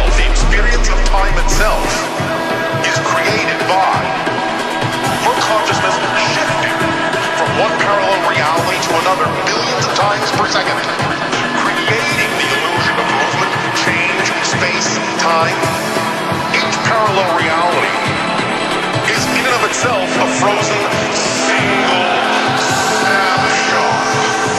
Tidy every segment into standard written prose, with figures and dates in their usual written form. itself, the experience of time itself, is created by your consciousness shifting from one parallel reality to another billions of times per second, creating the illusion of movement, change, space, time. Each parallel reality is in and of itself a frozen single snapshot.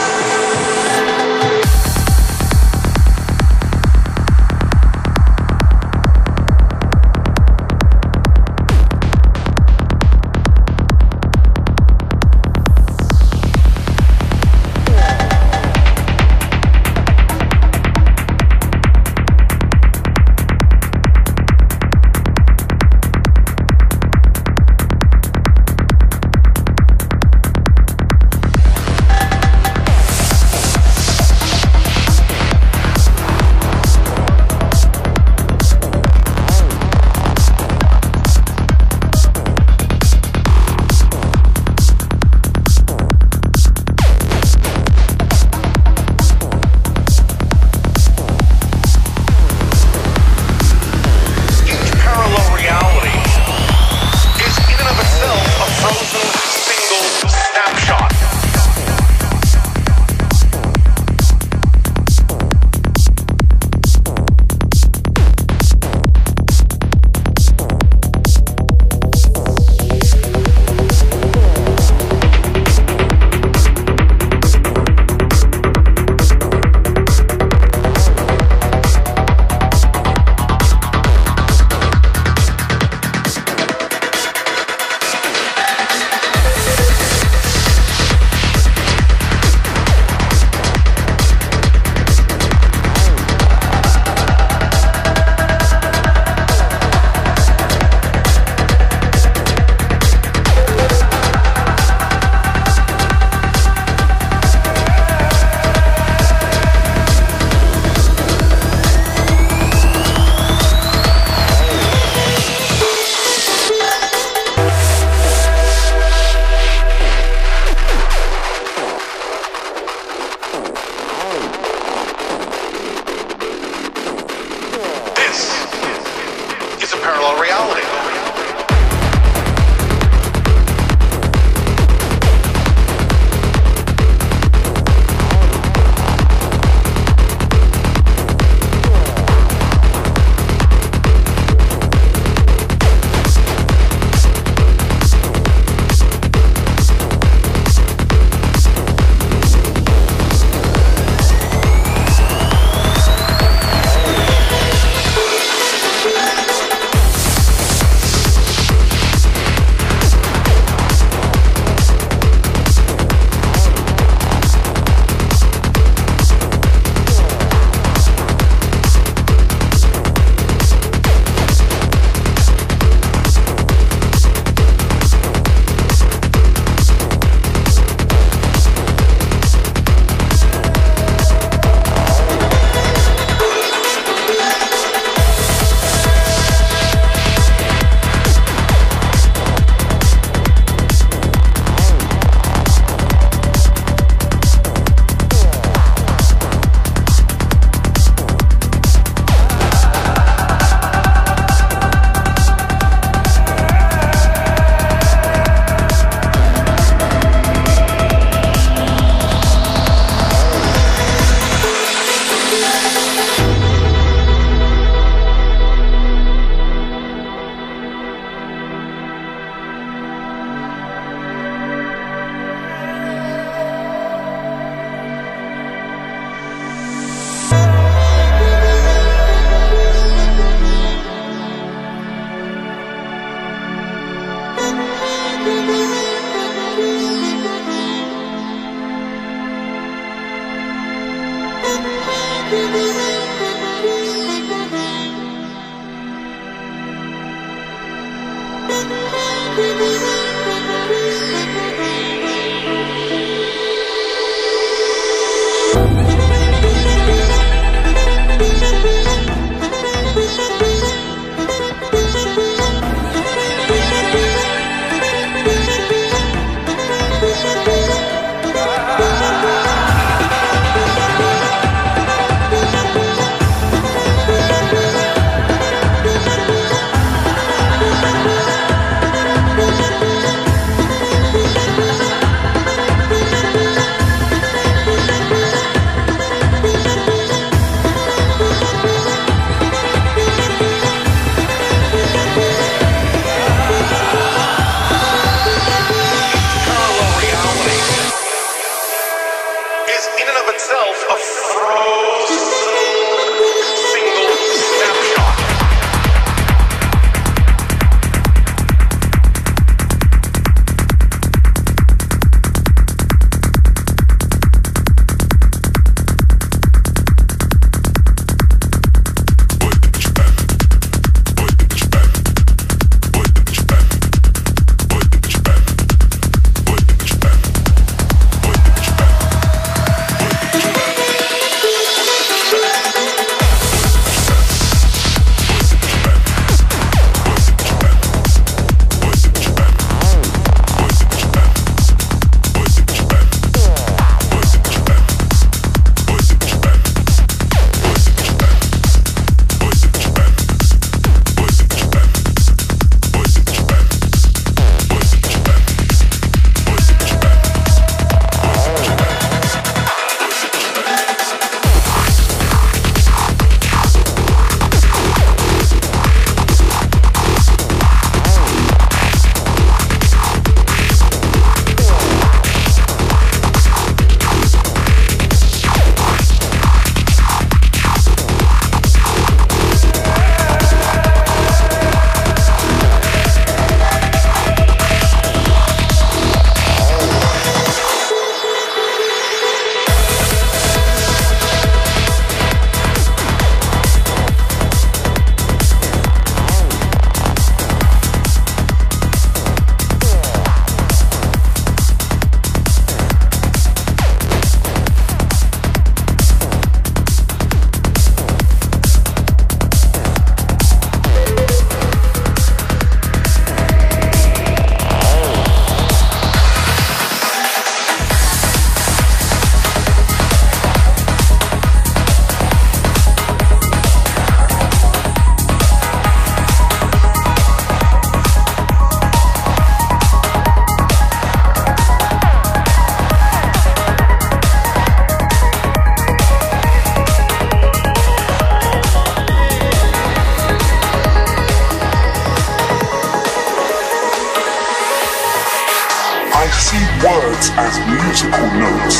these musical notes.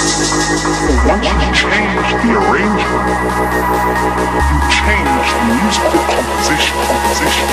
But once you change the arrangement, you change the musical composition.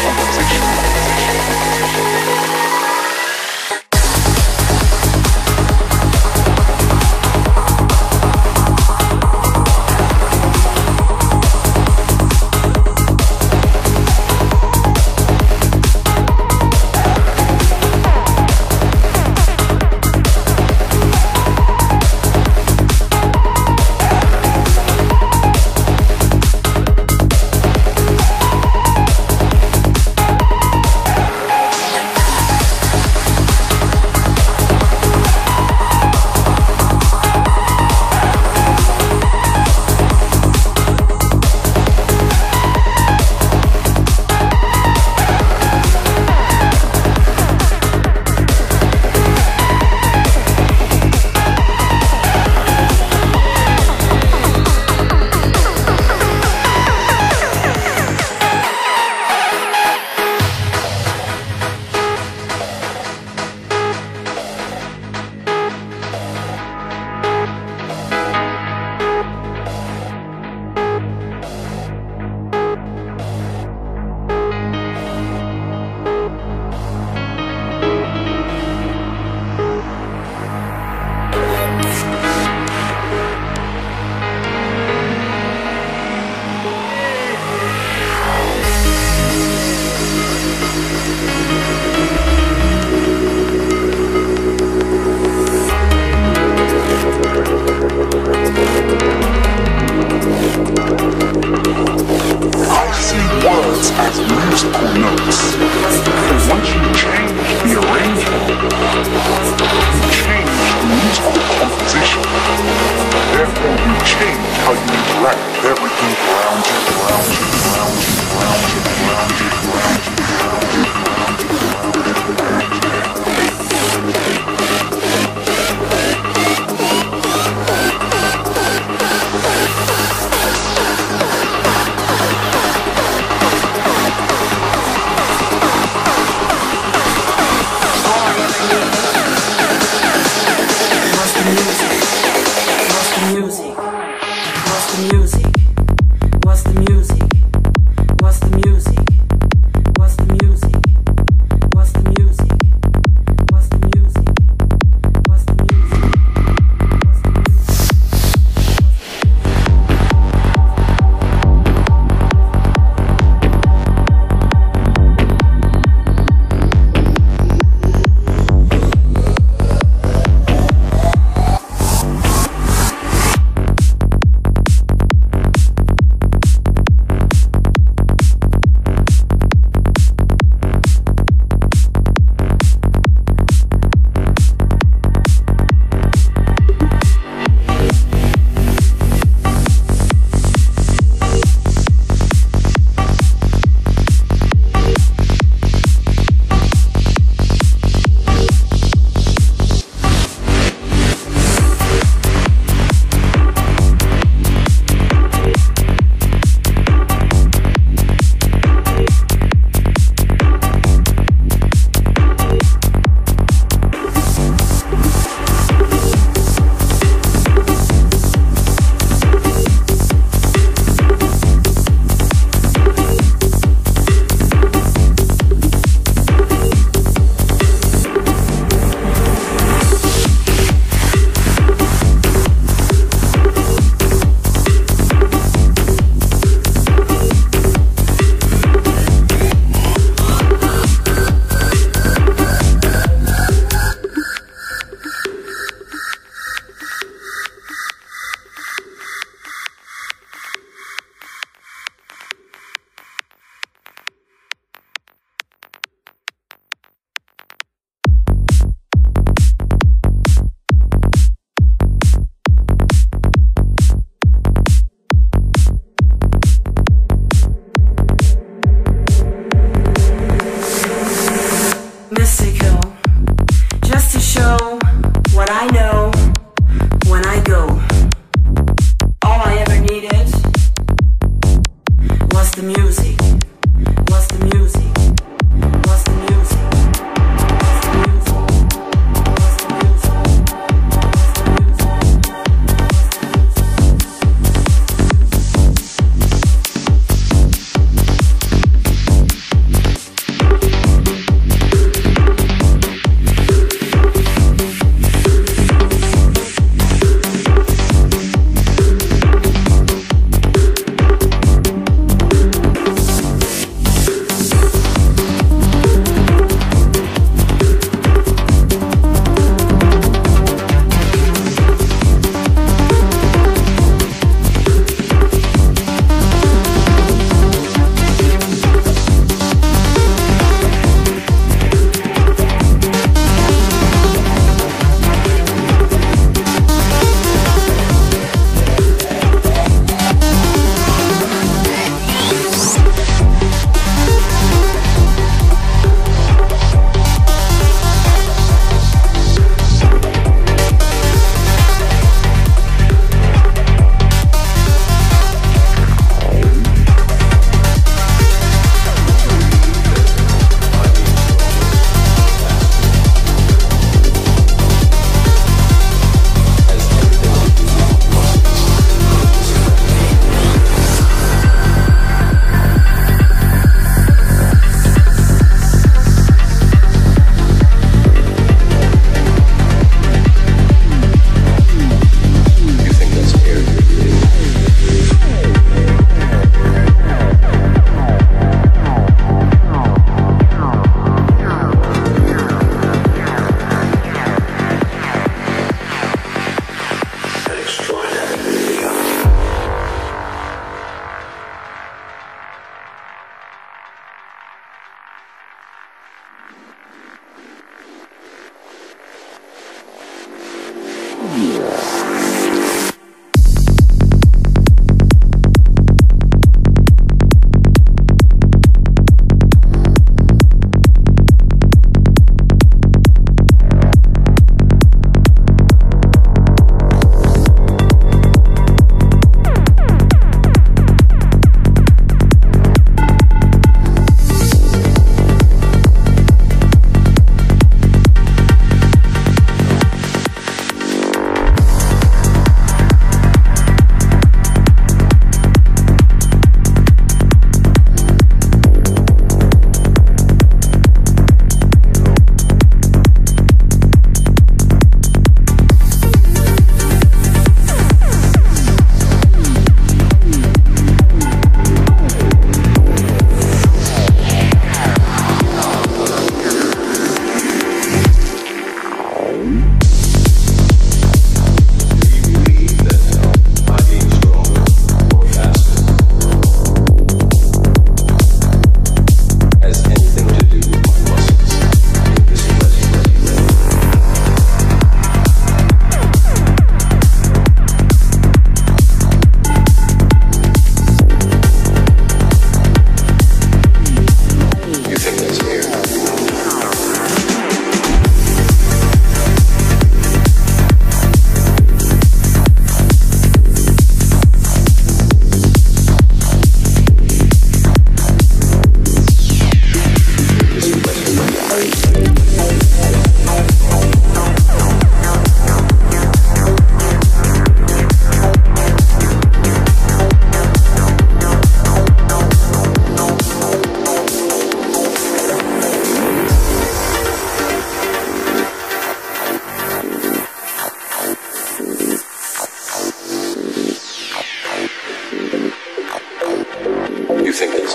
you think is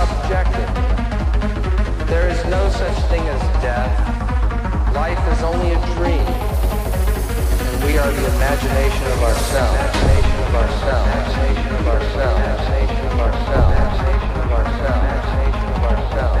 subjective. There is no such thing as death. Life is only a dream, and we are the imagination of ourselves. Imagination of ourselves. Imagination of ourselves. Imagination of ourselves. Imagination of ourselves. Imagination of ourselves.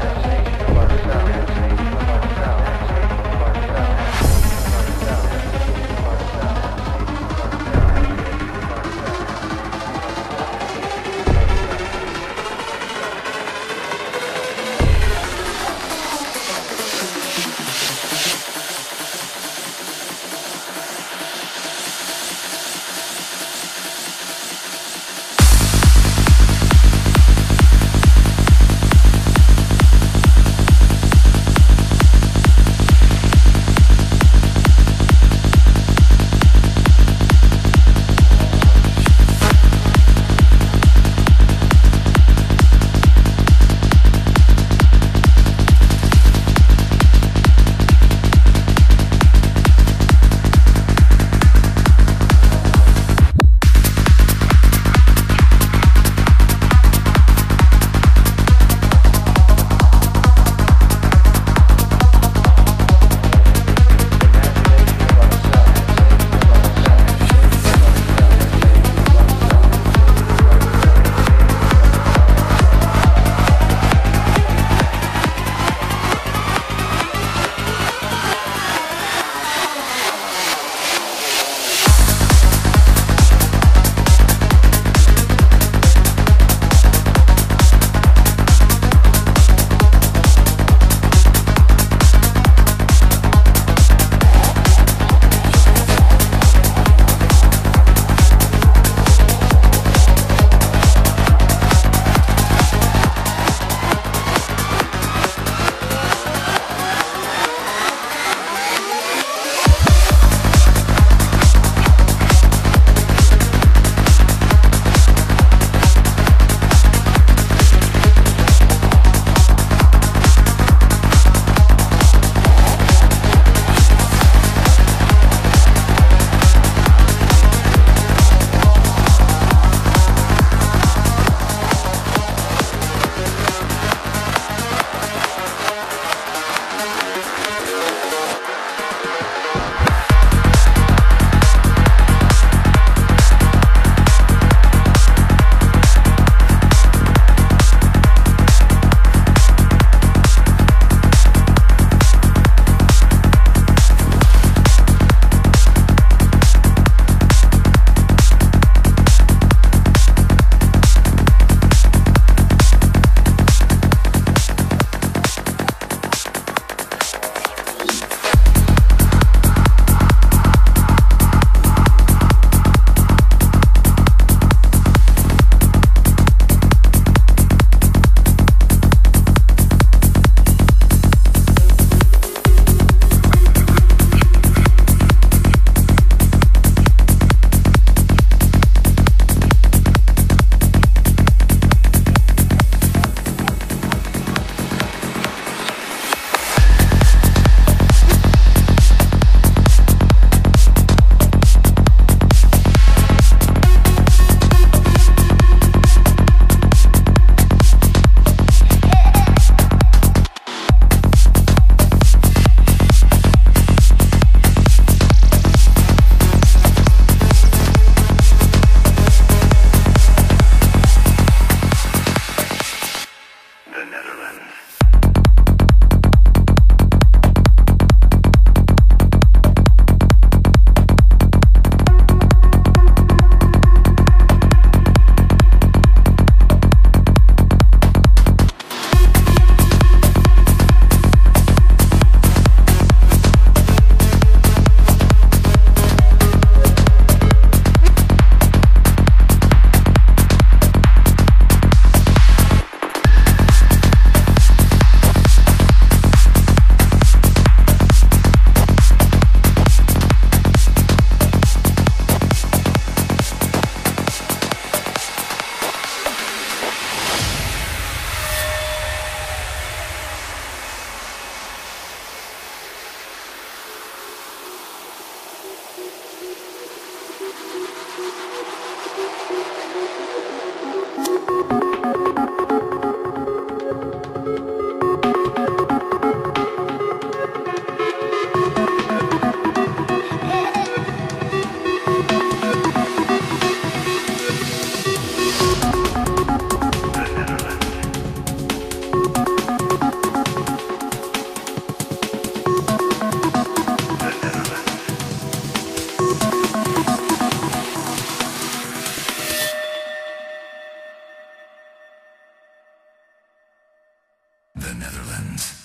Imagination of ourselves. Imagination of ourselves. Netherlands.